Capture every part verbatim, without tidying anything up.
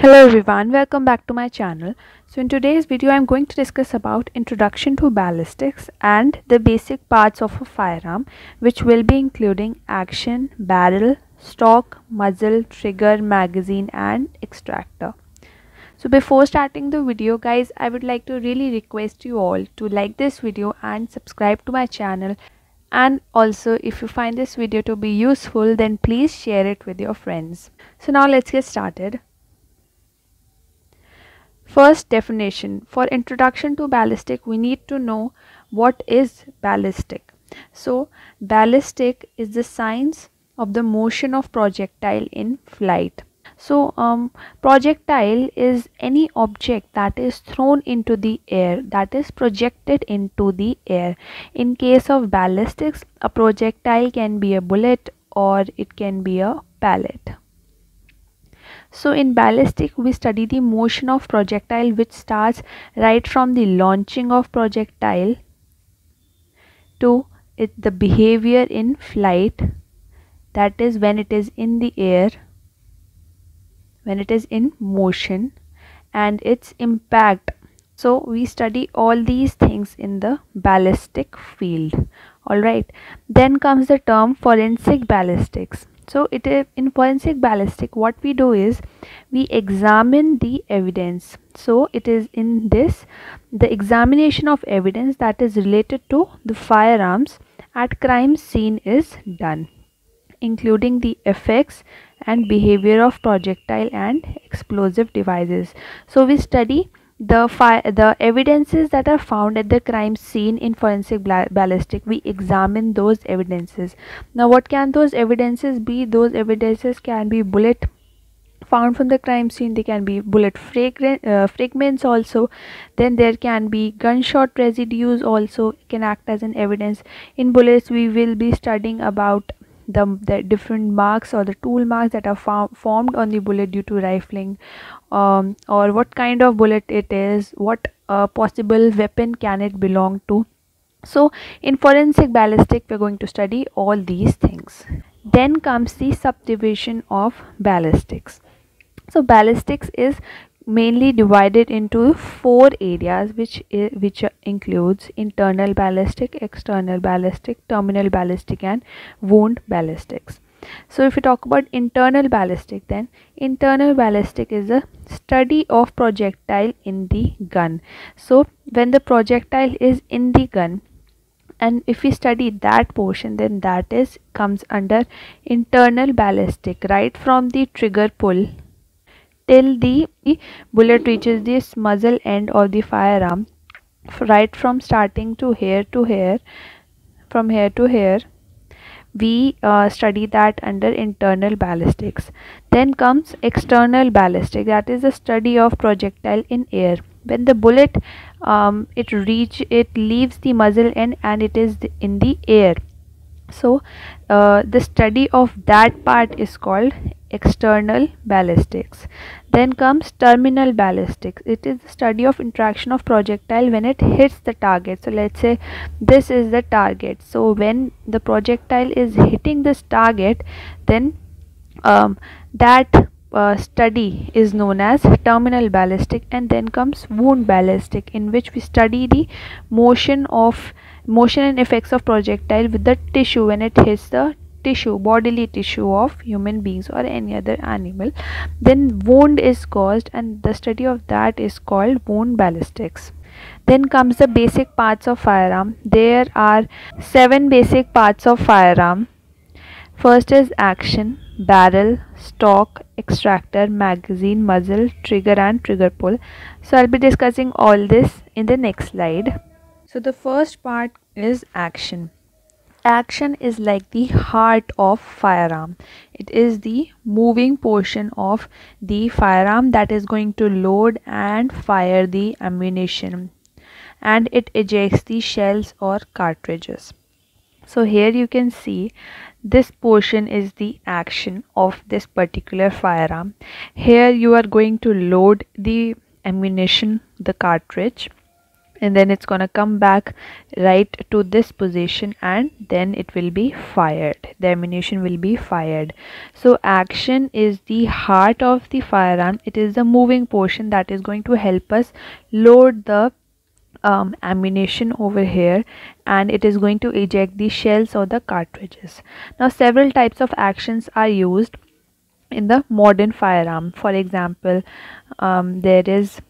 Hello everyone, welcome back to my channel. So in today's video I am going to discuss about introduction to ballistics and the basic parts of a firearm, which will be including action, barrel, stock, muzzle, trigger, magazine and extractor. So before starting the video guys, I would like to really request you all to like this video and subscribe to my channel, and also if you find this video to be useful then please share it with your friends. So now let's get started. First, definition. For introduction to ballistic, we need to know what is ballistic. So, ballistic is the science of the motion of projectile in flight. So, um, projectile is any object that is thrown into the air, that is projected into the air. In case of ballistics, a projectile can be a bullet or it can be a pellet. So in ballistic we study the motion of projectile, which starts right from the launching of projectile to it, the behavior in flight, that is when it is in the air, when it is in motion, and its impact. So we study all these things in the ballistic field. Alright, then comes the term forensic ballistics. So it is, in forensic ballistic what we do is we examine the evidence. So it is in this the examination of evidence that is related to the firearms at crime scene is done, including the effects and behavior of projectile and explosive devices. So we study the fi the evidences that are found at the crime scene in forensic ballistic. We examine those evidences. Now what can those evidences be? Those evidences can be bullet found from the crime scene, they can be bullet fragrant, uh, fragments also, then there can be gunshot residues also can act as an evidence. In bullets we will be studying about The, the different marks or the tool marks that are fo formed on the bullet due to rifling, um, or what kind of bullet it is, what uh, possible weapon can it belong to. So in forensic ballistic we are going to study all these things. Then comes the subdivision of ballistics. So ballistics is mainly divided into four areas, which is, which includes internal ballistic, external ballistic, terminal ballistic and wound ballistics. So if you talk about internal ballistic, then internal ballistic is the study of projectile in the gun. So when the projectile is in the gun and if we study that portion, then that is comes under internal ballistic, right from the trigger pull till the bullet reaches this muzzle end of the firearm, right from starting to here to here, from here to here, we uh, study that under internal ballistics. Then comes external ballistic, that is the study of projectile in air. When the bullet um, it reach it leaves the muzzle end and it is in the air. So uh, the study of that part is called external ballistics. Then comes terminal ballistics. It is the study of interaction of projectile when it hits the target. So let's say this is the target. So when the projectile is hitting this target, then um, that uh, study is known as terminal ballistic. And then comes wound ballistic, in which we study the motion of motion and effects of projectile with the tissue when it hits the tissue, bodily tissue of human beings or any other animal. Then wound is caused and the study of that is called wound ballistics. Then comes the basic parts of firearm. There are seven basic parts of firearm. First is action, barrel, stock, extractor, magazine, muzzle, trigger and trigger pull. So I'll be discussing all this in the next slide. So the first part is action. Action is like the heart of firearm. It is the moving portion of the firearm that is going to load and fire the ammunition, and it ejects the shells or cartridges. So here you can see this portion is the action of this particular firearm. Here you are going to load the ammunition, the cartridge, and then it's gonna come back right to this position, and then it will be fired. The ammunition will be fired. So action is the heart of the firearm. It is the moving portion that is going to help us load the um, ammunition over here, and it is going to eject the shells or the cartridges. Now several types of actions are used in the modern firearm. For example, um, there is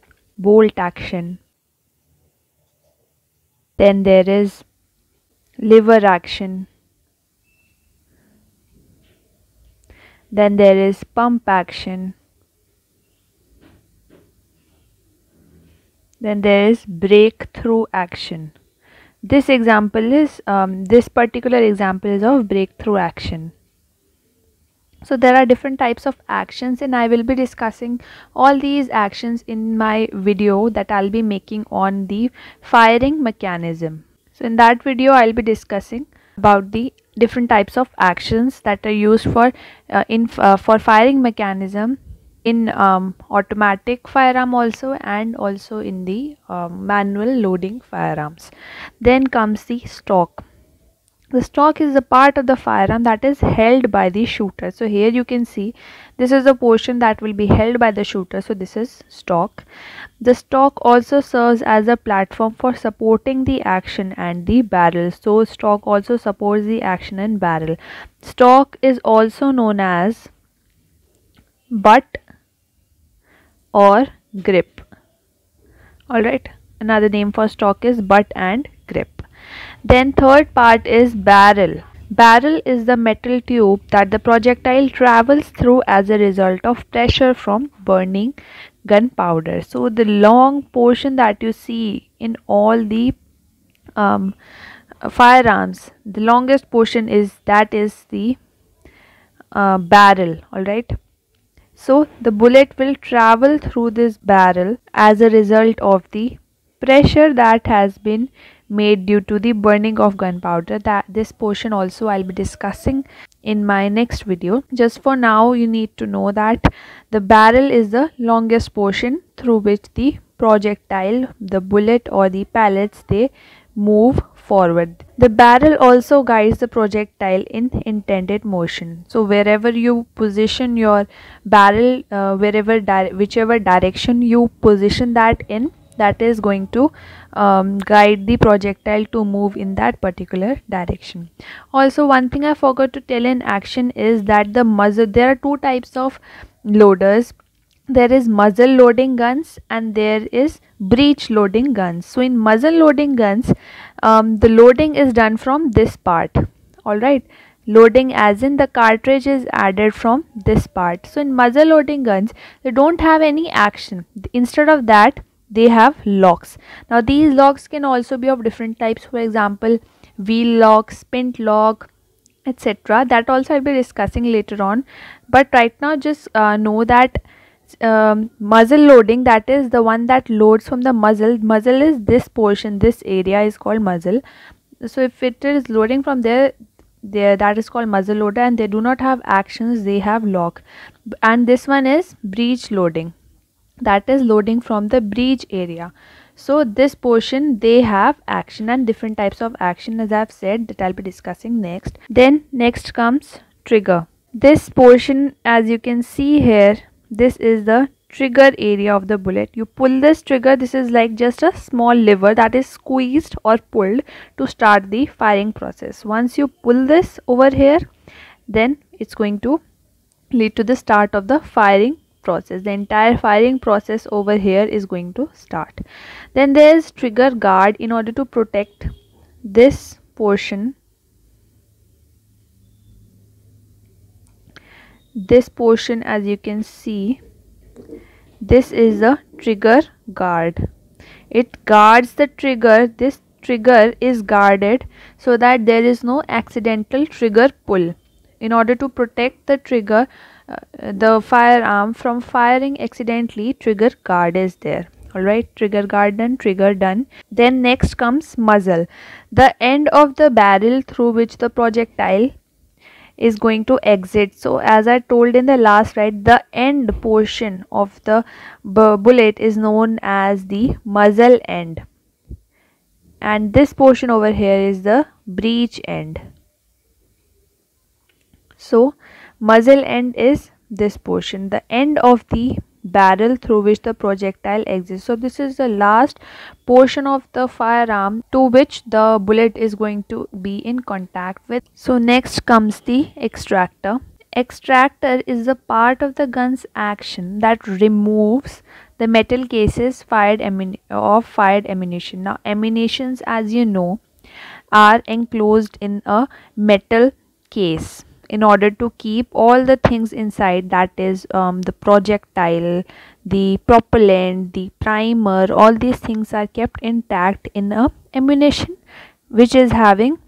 bolt action, then there is lever action, then there is pump action, then there is breakthrough action. This example is um, this particular example is of breakthrough action. So there are different types of actions, and I will be discussing all these actions in my video that I'll be making on the firing mechanism. So in that video I'll be discussing about the different types of actions that are used for uh, in uh, for firing mechanism in um, automatic firearm also, and also in the um, manual loading firearms. Then comes the stock. The stock is the part of the firearm that is held by the shooter. So here you can see this is the portion that will be held by the shooter. So this is stock. The stock also serves as a platform for supporting the action and the barrel. So stock also supports the action and barrel. Stock is also known as butt or grip. Alright, another name for stock is butt and grip. Then third part is barrel. Barrel is the metal tube that the projectile travels through as a result of pressure from burning gunpowder. So the long portion that you see in all the um, firearms, the longest portion is that is the uh, barrel. All right. So the bullet will travel through this barrel as a result of the pressure that has been made due to the burning of gunpowder. That this portion also I'll be discussing in my next video. Just for now you need to know that the barrel is the longest portion through which the projectile, the bullet or the pellets, they move forward. The barrel also guides the projectile in intended motion. So wherever you position your barrel, uh, wherever di- whichever direction you position that in, that is going to um, guide the projectile to move in that particular direction. Also, one thing I forgot to tell in action is that the muzzle, there are two types of loaders. There is muzzle loading guns and there is breech loading guns. So in muzzle loading guns, um, the loading is done from this part. Alright, loading as in the cartridge is added from this part. So in muzzle loading guns, they don't have any action. Instead of that, they have locks. Now these locks can also be of different types, for example wheel lock, spint lock, etc. That also I'll be discussing later on, but right now just uh, know that um, muzzle loading, that is the one that loads from the muzzle. Muzzle is this portion, this area is called muzzle. So if it is loading from there, there that is called muzzle loader, and they do not have actions, they have lock. And this one is breech loading, that is loading from the breech area. So this portion, they have action, and different types of action as I've said that I'll be discussing next. Then next comes trigger. This portion, as you can see here, this is the trigger area of the bullet. You pull this trigger. This is like just a small lever that is squeezed or pulled to start the firing process. Once you pull this over here, then it's going to lead to the start of the firing process. The entire firing process over here is going to start. Then there is trigger guard. In order to protect this portion, this portion as you can see, this is the trigger guard. It guards the trigger. This trigger is guarded so that there is no accidental trigger pull. In order to protect the trigger, Uh, the firearm from firing accidentally, trigger guard is there. Alright, trigger guard done, trigger done. Then next comes muzzle, the end of the barrel through which the projectile is going to exit. So as I told in the last, right, the end portion of the bullet is known as the muzzle end. and this portion over here is the breech end. So muzzle end is this portion, the end of the barrel through which the projectile exits. So this is the last portion of the firearm to which the bullet is going to be in contact with. So next comes the extractor. Extractor is the part of the gun's action that removes the metal cases fired of fired ammunition. Now ammunitions, as you know, are enclosed in a metal case in order to keep all the things inside, that is um, the projectile, the propellant, the primer, all these things are kept intact in a ammunition which is having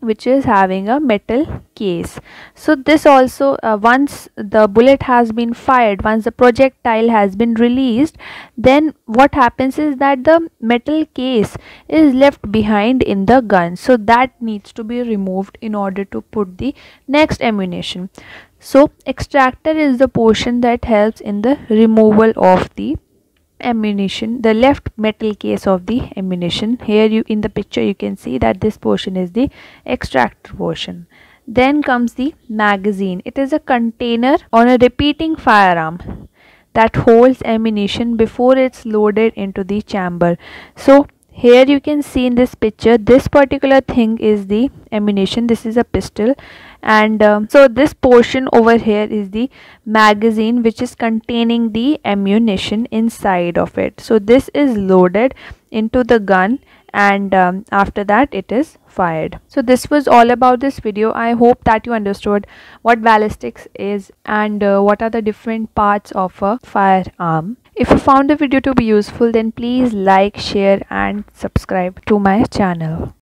which is having a metal case. So this also, uh, once the bullet has been fired, once the projectile has been released, then what happens is that the metal case is left behind in the gun. So that needs to be removed in order to put the next ammunition. So extractor is the portion that helps in the removal of the ammunition, the left metal case of the ammunition. Here you in the picture you can see that this portion is the extractor portion. Then comes the magazine. It is a container on a repeating firearm that holds ammunition before it's loaded into the chamber. So here you can see in this picture, this particular thing is the ammunition. This is a pistol, and um, so this portion over here is the magazine which is containing the ammunition inside of it. So this is loaded into the gun, and um, after that it is fired. So this was all about this video. I hope that you understood what ballistics is and uh, what are the different parts of a firearm. If you found the video to be useful, then please like, share and subscribe to my channel.